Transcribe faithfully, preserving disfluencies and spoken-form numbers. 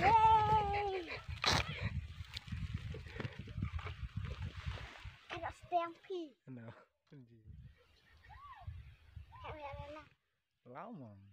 Yay! I got stampede. No. Hello, mom.